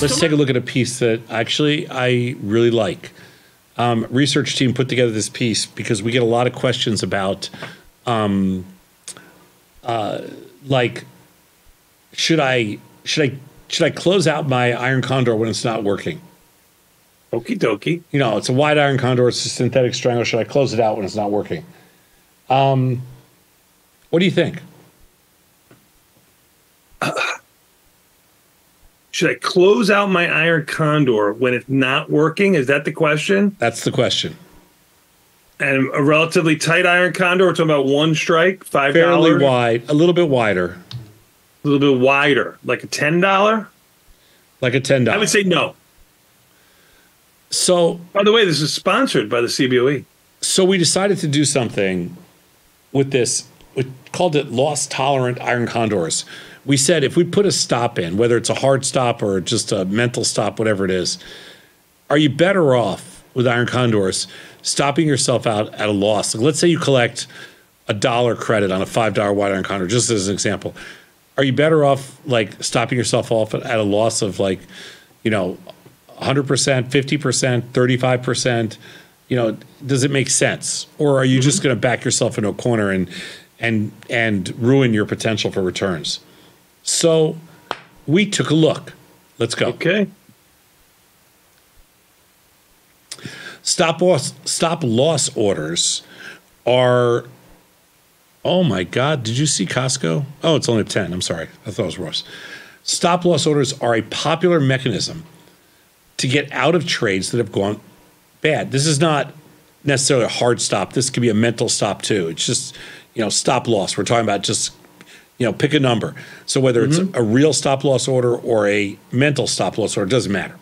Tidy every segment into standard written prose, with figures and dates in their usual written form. customer? Let's take a look at a piece that actually I really like. Research team put together this piece because we get a lot of questions about like, should I close out my Iron Condor when it's not working? Okie dokie. You know, it's a wide Iron Condor. It's a synthetic strangle. Should I close it out when it's not working? What do you think? Should I close out my Iron Condor when it's not working? Is that the question? That's the question. And a relatively tight Iron Condor, we're talking about one strike, $5. Fairly wide, a little bit wider. A little bit wider, like a $10? Like a $10. I would say no. So, by the way, this is sponsored by the CBOE. So we decided to do something with this. We called it loss tolerant Iron Condors. We said if we put a stop in, whether it's a hard stop or just a mental stop, whatever it is, are you better off with Iron Condors stopping yourself out at a loss? Like, let's say you collect a $1 credit on a $5 wide Iron Condor, just as an example. Are you better off like stopping yourself off at a loss of like, you know, 100%, 50%, 35%? You know, does it make sense? Or are you just going to back yourself into a corner and ruin your potential for returns? So we took a look. Let's go. Okay. Stop loss orders are, oh my God, did you see Costco? Oh, it's only 10. I'm sorry. I thought it was worse. Stop loss orders are a popular mechanism to get out of trades that have gone bad. This is not necessarily a hard stop. This could be a mental stop too. It's just, you know, stop loss. We're talking about just, you know, pick a number. So whether it's a real stop loss order or a mental stop loss order, it doesn't matter.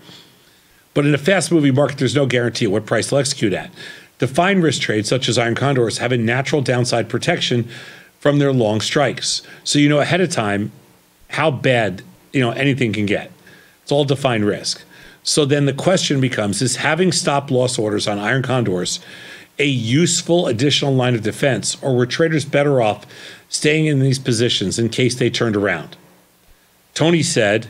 But in a fast moving market, there's no guarantee of what price they'll execute at. Defined risk trades, such as Iron Condors, have a natural downside protection from their long strikes. So you know ahead of time how bad, you know, anything can get. It's all defined risk. So then the question becomes, is having stop loss orders on Iron Condors a useful additional line of defense, or were traders better off staying in these positions in case they turned around? Tony said,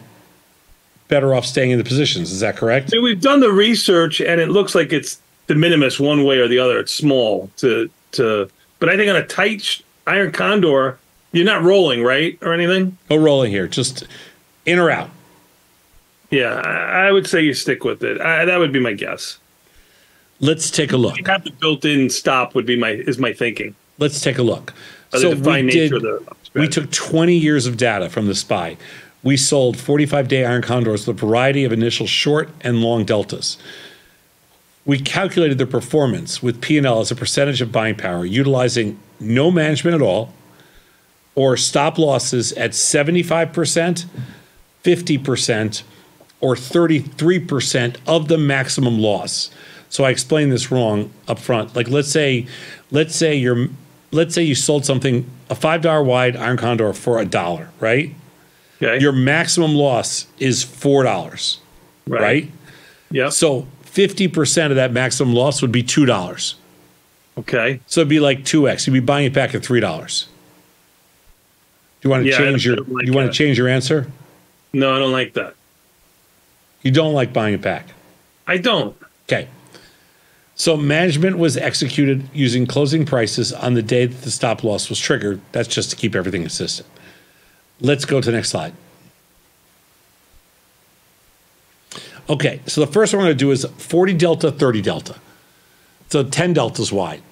better off staying in the positions. Is that correct? I mean, we've done the research, and it looks like it's de minimis one way or the other. It's small to but I think on a tight Iron Condor, you're not rolling, right, or anything? No rolling here, just in or out. Yeah, I would say you stick with it. That would be my guess. Let's take a look. You have the built-in stop would be my thinking. Let's take a look. So we took 20 years of data from the SPY. We sold 45-day Iron Condors with a variety of initial short and long deltas. We calculated their performance with P&L as a percentage of buying power, utilizing no management at all, or stop losses at 75%, 50%, or 33% of the maximum loss. So I explained this wrong up front. Like let's say you sold something, a $5 wide Iron Condor for $1, right? Okay. Your maximum loss is $4, right? Yeah. So 50% of that maximum loss would be $2. Okay. So it'd be like 2x. You'd be buying it back at $3. Do you want to change your you want to change your answer? No, I don't like that. You don't like buying it back? I don't. Okay. So management was executed using closing prices on the day that the stop loss was triggered. That's just to keep everything consistent. Let's go to the next slide. Okay, so the first one we're going to do is 40 delta, 30 delta. So 10 deltas wide.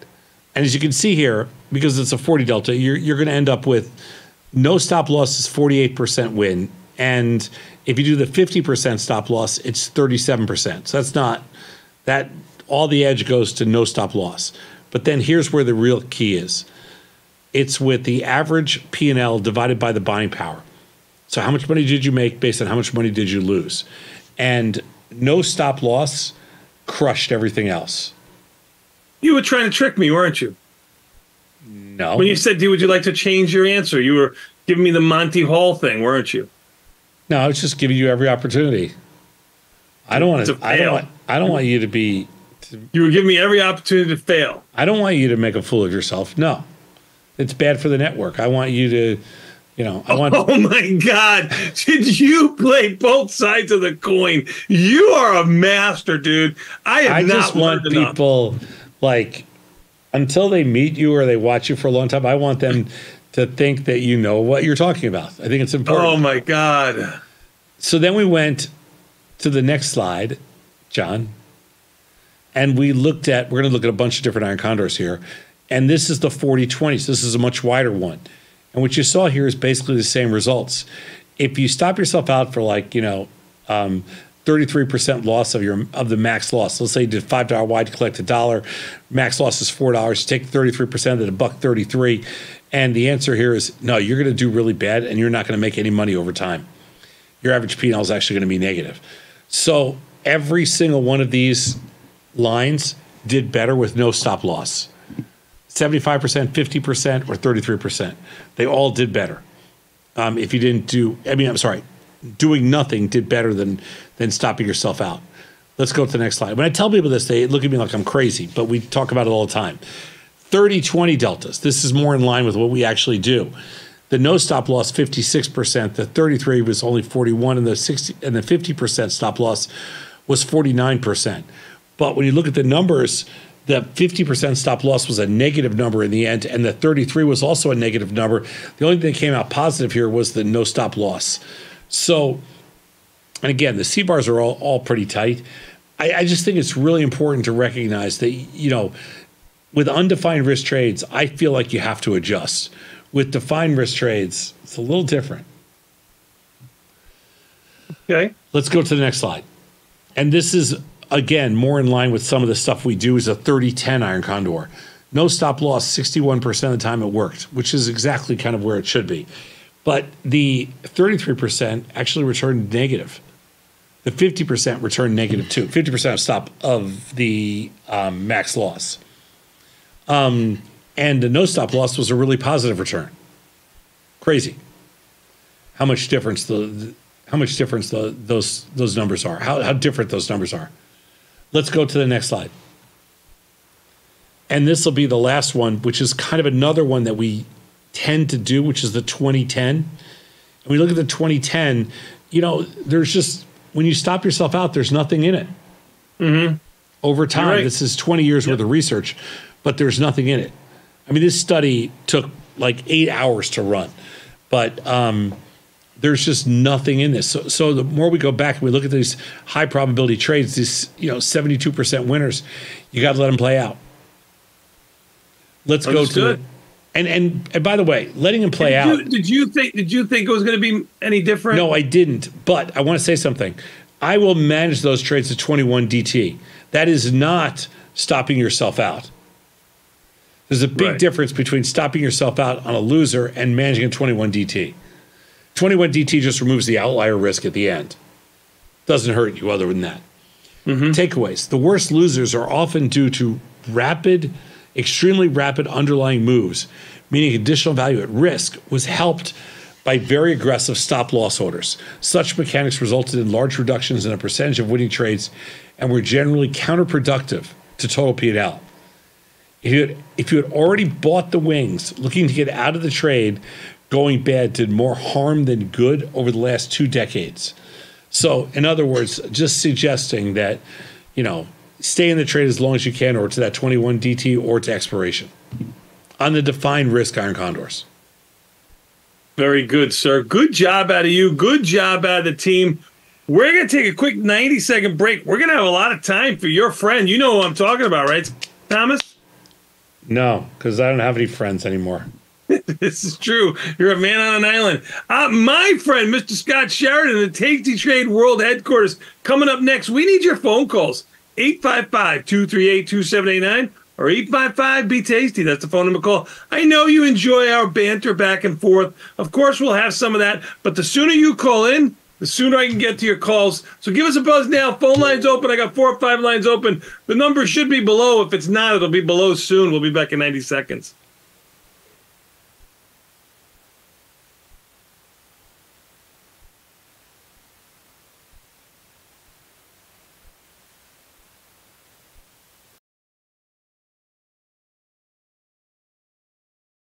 And as you can see here, because it's a 40 delta, you're going to end up with no stop loss is 48% win. And if you do the 50% stop loss, it's 37%. So that's not that all the edge goes to no stop loss. But then here's where the real key is. It's with the average P&L divided by the buying power. So how much money did you make based on how much money did you lose? And no stop loss crushed everything else. You were trying to trick me, weren't you? No. When you said, would you like to change your answer? You were giving me the Monty Hall thing, weren't you? No, I was just giving you every opportunity. I don't want to I don't want you to be you were giving me every opportunity to fail. I don't want you to make a fool of yourself. No. It's bad for the network. I want you to You know, I want. Oh my God! Did you play both sides of the coin? You are a master, dude. I just want people like until they meet you or they watch you for a long time. I want them to think that you know what you're talking about. I think it's important. Oh my God! So then we went to the next slide, John, and we looked at. We're going to look at a bunch of different iron condors here, and this is the 40/20s. This is a much wider one. And what you saw here is basically the same results. If you stop yourself out for like, you know, 33% loss of your the max loss. Let's say you did $5 wide to collect $1. Max loss is $4. Take 33% at $1.33. And the answer here is no, you're going to do really bad and you're not going to make any money over time. Your average P&L is actually going to be negative. So every single one of these lines did better with no stop loss. 75%, 50%, or 33%. They all did better. If you didn't do, I mean, I'm sorry, doing nothing did better than stopping yourself out. Let's go to the next slide. When I tell people this, they look at me like I'm crazy, but we talk about it all the time. 30-20 deltas. This is more in line with what we actually do. The no stop loss, 56%. The 33 was only 41, and the 60 and the 50% stop loss was 49%. But when you look at the numbers, the 50% stop loss was a negative number in the end, and the 33 was also a negative number. The only thing that came out positive here was the no stop loss. So, and again, the C-bars are all pretty tight. I just think it's really important to recognize that, you know, with undefined risk trades, I feel like you have to adjust. With defined risk trades, it's a little different. Okay. Let's go to the next slide. And this is... again, more in line with some of the stuff we do is a 30-10 iron condor. No stop loss, 61% of the time it worked, which is exactly kind of where it should be. But the 33% actually returned negative. The 50% returned negative too. 50% of the max loss. And the no stop loss was a really positive return. Crazy. How much difference those numbers are. How different those numbers are. Let's go to the next slide. And this will be the last one, which is kind of another one that we tend to do, which is the 2010. And we look at the 2010, you know, there's just, when you stop yourself out, there's nothing in it. Mm-hmm. Over time, right. This is 20 years worth of research, but there's nothing in it. I mean, this study took like 8 hours to run, but there's just nothing in this. So the more we go back and we look at these high probability trades, these 72% winners, you got to let them play out. Let's go to it. And by the way, letting them play out. Did you think it was going to be any different? No, I didn't. But I want to say something. I will manage those trades to 21 DT. That is not stopping yourself out. There's a big difference between stopping yourself out on a loser and managing a 21 DT. 21 DT just removes the outlier risk at the end. Doesn't hurt you other than that. Mm-hmm. Takeaways. The worst losers are often due to rapid, extremely rapid underlying moves, meaning additional value at risk was helped by very aggressive stop-loss orders. Such mechanics resulted in large reductions in a percentage of winning trades and were generally counterproductive to total P&L. If you had already bought the wings, looking to get out of the trade, going bad did more harm than good over the last 2 decades. So, in other words, just suggesting that, you know, stay in the trade as long as you can or to that 21 DT or to expiration on the defined risk iron condors. Very good, sir. Good job out of you. Good job out of the team. We're going to take a quick 90-second break. We're going to have a lot of time for your friend. You know who I'm talking about, right, Thomas? No, because I don't have any friends anymore. This is true. You're a man on an island. My friend, Mr. Scott Sheridan, the Tasty Trade World Headquarters, coming up next. We need your phone calls, 855-238-2789 or 855-BE-TASTY. That's the phone number call. I know you enjoy our banter back and forth. Of course, we'll have some of that, but the sooner you call in, the sooner I can get to your calls. So give us a buzz now. Phone lines open. I got 4 or 5 lines open. The number should be below. If it's not, it'll be below soon. We'll be back in 90 seconds.